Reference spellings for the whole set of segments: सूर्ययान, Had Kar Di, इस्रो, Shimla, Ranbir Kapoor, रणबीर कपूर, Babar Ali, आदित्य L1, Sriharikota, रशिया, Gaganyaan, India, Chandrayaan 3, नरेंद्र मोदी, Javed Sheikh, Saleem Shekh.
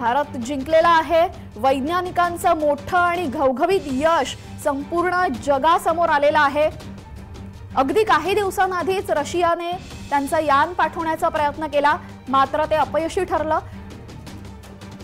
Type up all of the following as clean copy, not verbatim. भारत जिंकलेला आहे। वैज्ञानिकांचं मोठं आणि घवघवीत यश संपूर्ण जगासमोर आलेलं आहे। अगदी काही दिवसांआधीच रशियाने त्यांचा यान पाठवण्याचा प्रयत्न केला, मात्र ते अपयशी ठरलं।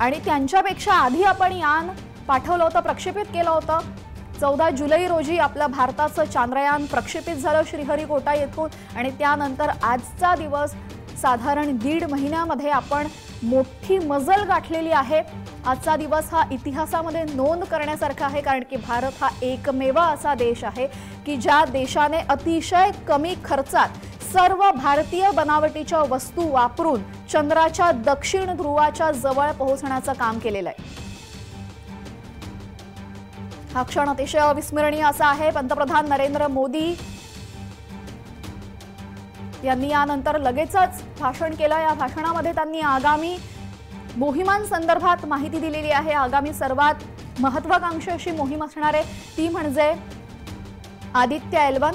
आणि त्यांच्यापेक्षा आधी आपण यान पाठवलं होतं, प्रक्षेपित केलं होतं। 14 जुलै रोजी आपल्या भारताचं चांद्रयान प्रक्षेपित झालं श्रीहरिकोटा येथून, आणि त्यानंतर आजचा दिवस साधारण 1.5 महिन्यामध्ये आपण मोठी मजल गाठलेली आहे। आजचा दिवस हा इतिहासामध्ये नोंद करण्यासारखा आहे, कारण की भारत हा एकमेव असा देश आहे की ज्या देशाने अतिशय कमी खर्चात सर्व भारतीय बनावटीच्या वस्तू वापरून चंद्राच्या दक्षिण ध्रुवाच्या जवळ पोहोचण्याचं काम केलेलं आहे। हा क्षण अतिशय अविस्मरणीय असा आहे। पंतप्रधान नरेंद्र मोदी यांनी यानंतर लगेचच भाषण केलं। या भाषणामध्ये त्यांनी आगामी मोहिमांसंदर्भात माहिती दिलेली आहे। आगामी सर्वात महत्त्वाकांक्षी अशी मोहीम असणार आहे ती म्हणजे आदित्य L1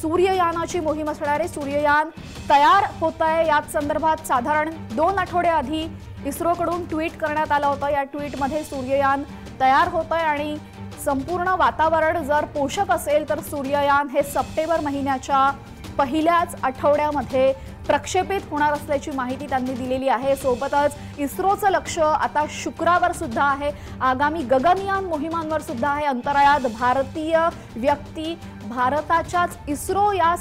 सूर्ययानाची मोहीम असणार आहे। सूर्ययान तयार होत आहे। या संदर्भात साधारण 2 आठवडे आधी इस्रोकडून ट्वीट करण्यात आलं होतं। या ट्वीटमध्ये सूर्ययान तयार होत आहे आणि संपूर्ण वातावरण जर पोषक असेल तर सूर्ययान हे सप्टेंबर महिन्याच्या पहिल्याच आठवड्यामध्ये प्रक्षेपित होणार असल्याची माहिती त्यांनी दिलेली आहे। सोबतच इस्रोचं लक्ष आता शुक्रावर सुद्धा आहे, आगामी गगनयान मोहिमांवर सुद्धा आहे। अंतराळात भारतीय व्यक्ती भारताच्याच इस्रो या